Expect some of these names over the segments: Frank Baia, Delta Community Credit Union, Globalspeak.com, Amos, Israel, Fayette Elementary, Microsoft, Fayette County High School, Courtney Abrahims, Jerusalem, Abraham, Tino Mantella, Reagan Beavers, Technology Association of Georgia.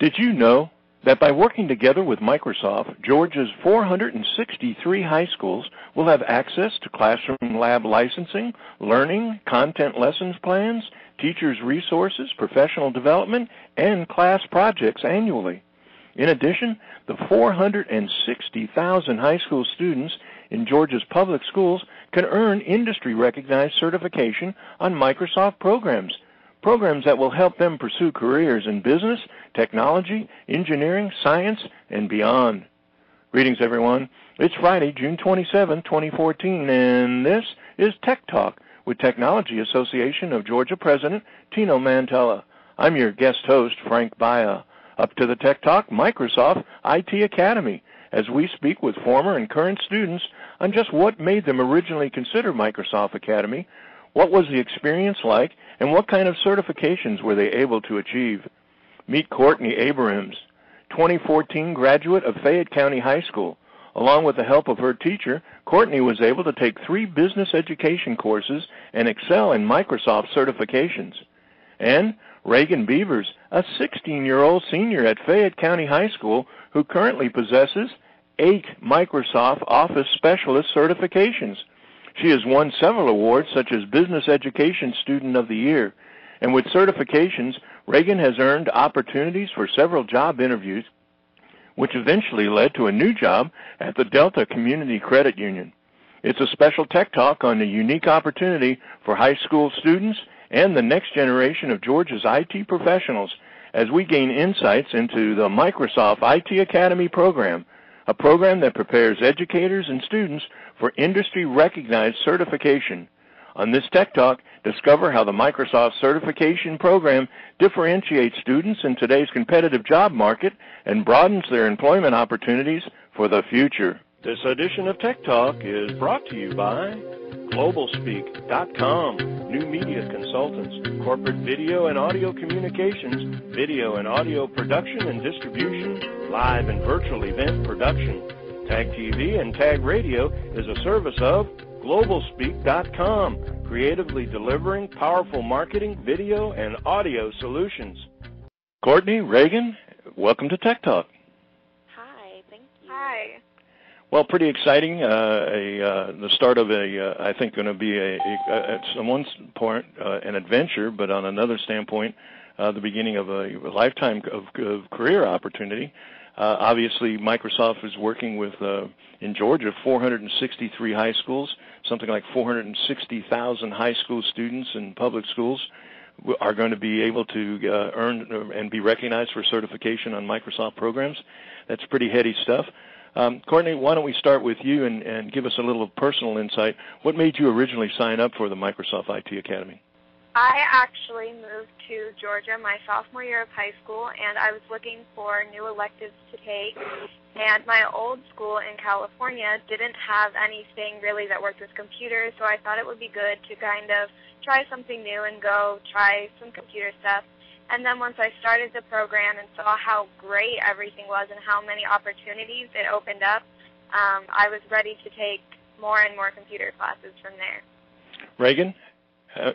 Did you know that by working together with Microsoft, Georgia's 463 high schools will have access to classroom lab licensing, learning, content lessons plans, teachers' resources, professional development, and class projects annually? In addition, the 460,000 high school students in Georgia's public schools can earn industry-recognized certification on Microsoft programs, programs that will help them pursue careers in business, technology, engineering, science, and beyond. Greetings, everyone. It's Friday, June 27, 2014, and this is Tech Talk with Technology Association of Georgia President Tino Mantella. I'm your guest host, Frank Baia. Up to the Tech Talk, Microsoft IT Academy, as we speak with former and current students on just what made them originally consider Microsoft Academy, what was the experience like, and what kind of certifications were they able to achieve. Meet Courtney Abrahims, 2014 graduate of Fayette County High School. Along with the help of her teacher, Courtney was able to take 3 business education courses and excel in Microsoft certifications. And Reagan Beavers, a 16-year-old senior at Fayette County High School who currently possesses 8 Microsoft Office Specialist certifications. She has won several awards, such as Business Education Student of the Year. And with certifications, Reagan has earned opportunities for several job interviews, which eventually led to a new job at the Delta Community Credit Union. It's a special Tech Talk on the unique opportunity for high school students and the next generation of Georgia's IT professionals as we gain insights into the Microsoft IT Academy program, a program that prepares educators and students for industry-recognized certification. On this Tech Talk, discover how the Microsoft certification program differentiates students in today's competitive job market and broadens their employment opportunities for the future. This edition of Tech Talk is brought to you by Globalspeak.com, new media consultants, corporate video and audio communications, video and audio production and distribution, live and virtual event production. Tag TV and Tag Radio is a service of Globalspeak.com, creatively delivering powerful marketing, video, and audio solutions. Courtney, Reagan, welcome to Tech Talk. Hi, thank you. Hi. Well, pretty exciting. The start of I think, going to be at one point an adventure, but on another standpoint, the beginning of a lifetime of career opportunity. Obviously, Microsoft is working with in Georgia 463 high schools. Something like 460,000 high school students in public schools are going to be able to earn and be recognized for certification on Microsoft programs. That's pretty heady stuff. Courtney, why don't we start with you and give us a little personal insight. What made you originally sign up for the Microsoft IT Academy? I actually moved to Georgia my sophomore year of high school, and I was looking for new electives to take. And my old school in California didn't have anything really that worked with computers, so I thought it would be good to kind of try something new and go try some computer stuff. And then once I started the program and saw how great everything was and how many opportunities it opened up, I was ready to take more and more computer classes from there. Reagan,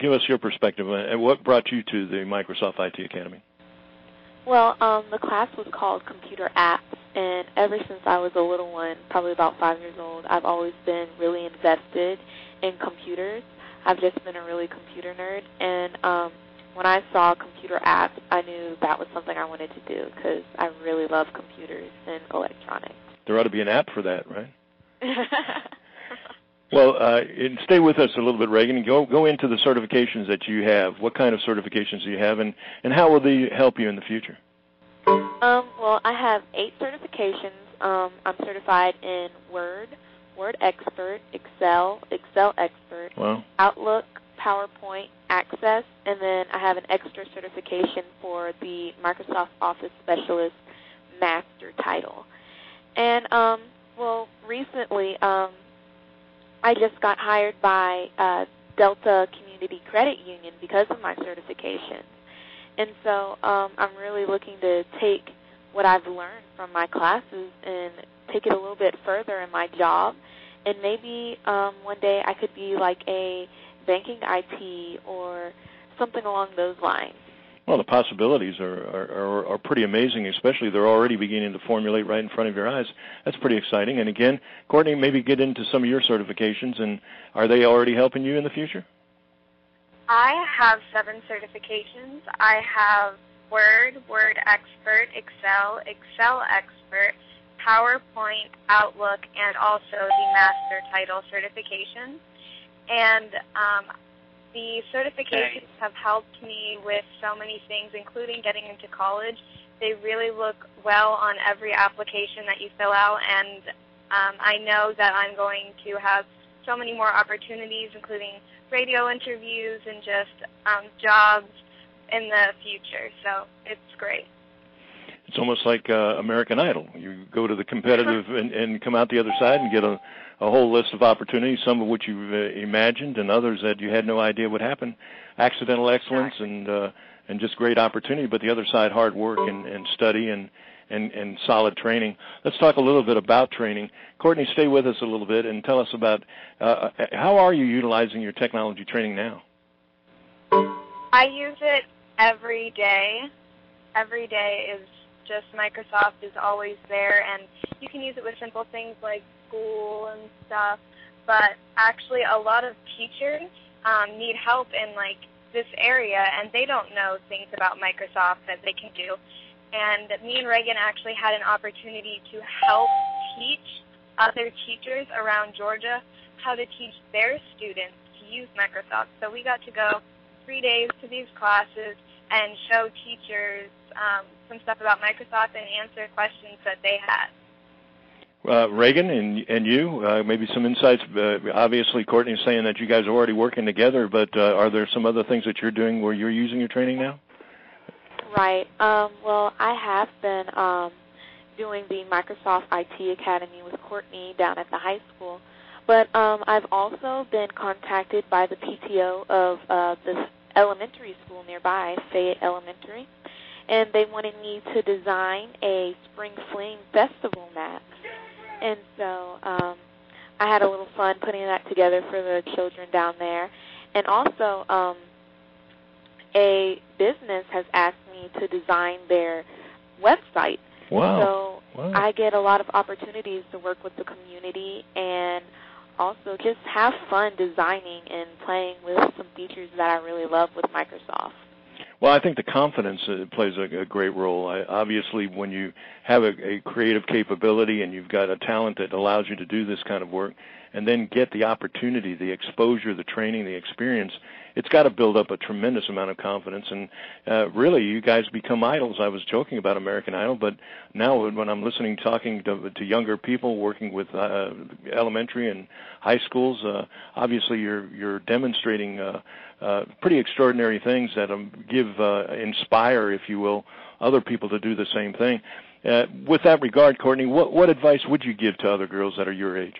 give us your perspective. What brought you to the Microsoft IT Academy? Well, the class was called Computer Apps, and ever since I was a little one, probably about 5 years old, I've always been really invested in computers. I've just been a really computer nerd, and when I saw computer apps, I knew that was something I wanted to do because I really love computers and electronics. There ought to be an app for that, right? Well, and stay with us a little bit, Reagan, and go into the certifications that you have. What kind of certifications do you have, and how will they help you in the future? Well, I have 8 certifications. I'm certified in Word, Word Expert, Excel, Excel Expert, wow, Outlook, PowerPoint, Access, and then I have an extra certification for the Microsoft Office Specialist Master title. And, well, recently I just got hired by Delta Community Credit Union because of my certifications. And so I'm really looking to take what I've learned from my classes and take it a little bit further in my job. And maybe one day I could be like a banking IT or something along those lines. Well, the possibilities are pretty amazing, especially they're already beginning to formulate right in front of your eyes. That's pretty exciting. And again, Courtney, maybe get into some of your certifications, and are they already helping you in the future? I have 7 certifications. I have Word, Word Expert, Excel, Excel Expert, PowerPoint, Outlook, and also the Master Title certification. And the certifications have helped me with so many things, including getting into college. They really look well on every application that you fill out, and I know that I'm going to have so many more opportunities, including radio interviews and just jobs in the future. So it's great. It's almost like American Idol. You go to the competitive and come out the other side and get a whole list of opportunities, some of which you imagined and others that you had no idea would happen. Accidental excellence and just great opportunity, but the other side, hard work and study and solid training. Let's talk a little bit about training. Courtney, stay with us a little bit and tell us about how are you utilizing your technology training now? I use it every day. Every day is just Microsoft is always there, and you can use it with simple things like school and stuff, but actually a lot of teachers need help in like this area, and they don't know things about Microsoft that they can do. And me and Reagan actually had an opportunity to help teach other teachers around Georgia how to teach their students to use Microsoft. So we got to go 3 days to these classes and show teachers some stuff about Microsoft and answer questions that they had. Reagan and you, maybe some insights. Obviously, Courtney's saying that you guys are already working together, but are there some other things that you're doing where you're using your training now? Right. Well, I have been doing the Microsoft IT Academy with Courtney down at the high school, but I've also been contacted by the PTO of the elementary school nearby, Fayette Elementary, and they wanted me to design a Spring Fling Festival map. And so I had a little fun putting that together for the children down there. And also a business has asked me to design their website. Wow. So wow. I get a lot of opportunities to work with the community and also just have fun designing and playing with some features that I really love with Microsoft. Well, I think the confidence plays a great role. Obviously, when you have a creative capability and you've got a talent that allows you to do this kind of work and then get the opportunity, the exposure, the training, the experience, it's got to build up a tremendous amount of confidence. And really, you guys become idols. I was joking about American Idol, but now when I'm listening, talking to younger people, working with elementary and high schools, obviously you're demonstrating pretty extraordinary things that inspire, if you will, other people to do the same thing. With that regard, Courtney, what advice would you give to other girls that are your age?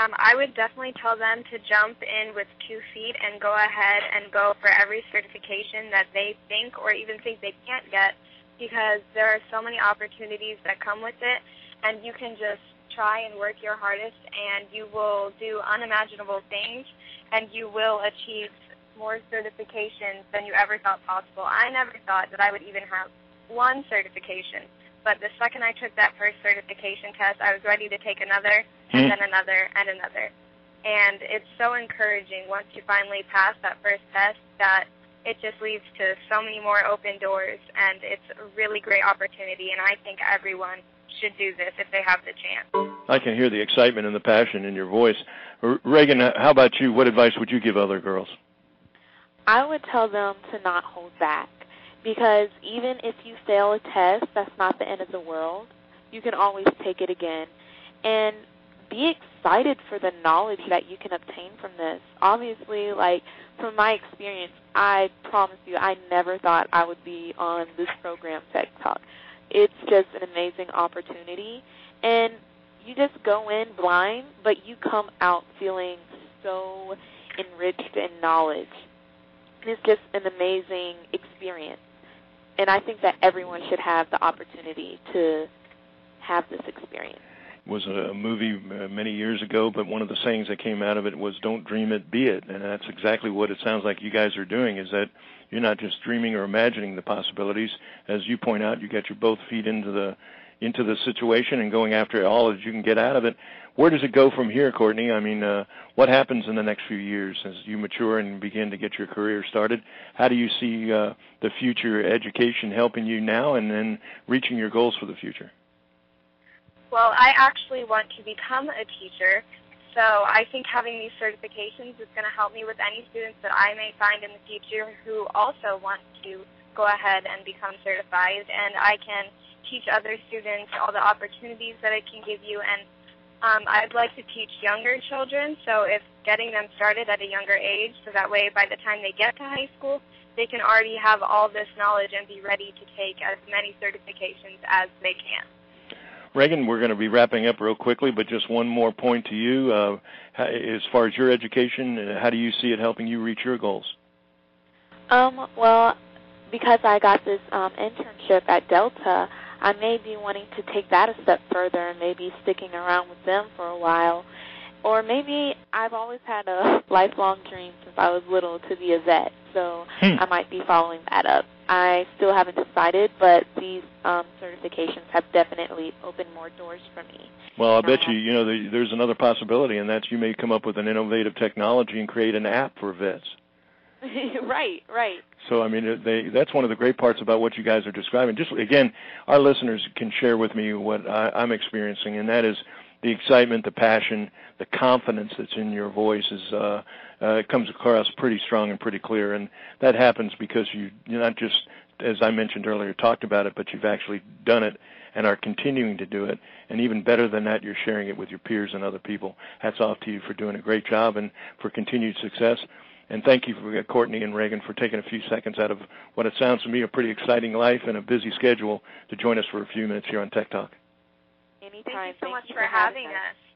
I would definitely tell them to jump in with 2 feet and go ahead and go for every certification that they think or even think they can't get, because there are so many opportunities that come with it, and you can just try and work your hardest, and you will do unimaginable things, and you will achieve more certifications than you ever thought possible. I never thought that I would even have one certification, but the second I took that first certification test, I was ready to take another, and then another, and another. And it's so encouraging once you finally pass that first test that it just leads to so many more open doors, and it's a really great opportunity, and I think everyone should do this if they have the chance. I can hear the excitement and the passion in your voice. Reagan, how about you? What advice would you give other girls? I would tell them to not hold back, because even if you fail a test, that's not the end of the world. You can always take it again. And be excited for the knowledge that you can obtain from this. Obviously, like, from my experience, I promise you, I never thought I would be on this program, Tech Talk. It's just an amazing opportunity. And you just go in blind, but you come out feeling so enriched in knowledge. It's just an amazing experience. And I think that everyone should have the opportunity to have this experience. Was a movie many years ago, but one of the sayings that came out of it was, don't dream it, be it. And that's exactly what it sounds like you guys are doing, is that You're not just dreaming or imagining the possibilities. As you point out, you get your both feet into the situation and going after all that you can get out of it. Where does it go from here, Courtney? I mean, what happens in the next few years as you mature and begin to get your career started? How do you see the future education helping you now and then reaching your goals for the future? Well, I actually want to become a teacher, so I think having these certifications is going to help me with any students that I may find in the future who also want to go ahead and become certified, and I can teach other students all the opportunities that I can give you. And I'd like to teach younger children, so if getting them started at a younger age, so that way by the time they get to high school, they can already have all this knowledge and be ready to take as many certifications as they can. Reagan, we're going to be wrapping up real quickly, but just one more point to you. As far as your education, how do you see it helping you reach your goals? Well, because I got this internship at Delta, I may be wanting to take that a step further and maybe sticking around with them for a while. Or maybe I've always had a lifelong dream since I was little to be a vet, so I might be following that up. I still haven't decided, but these certifications have definitely opened more doors for me. Well, I bet you know there's another possibility, and that's you may come up with an innovative technology and create an app for vets. Right, right. So, I mean, that's one of the great parts about what you guys are describing. Just, again, our listeners can share with me what I'm experiencing, and that is the excitement, the passion, the confidence that's in your voice it comes across pretty strong and pretty clear. And that happens because you're not just, as I mentioned earlier, talked about it, but you've actually done it and are continuing to do it. And even better than that, you're sharing it with your peers and other people. Hats off to you for doing a great job and for continued success. And thank you, Courtney and Reagan, for taking a few seconds out of what it sounds to me a pretty exciting life and a busy schedule to join us for a few minutes here on Tech Talk. Anytime. Thank you so much for having us.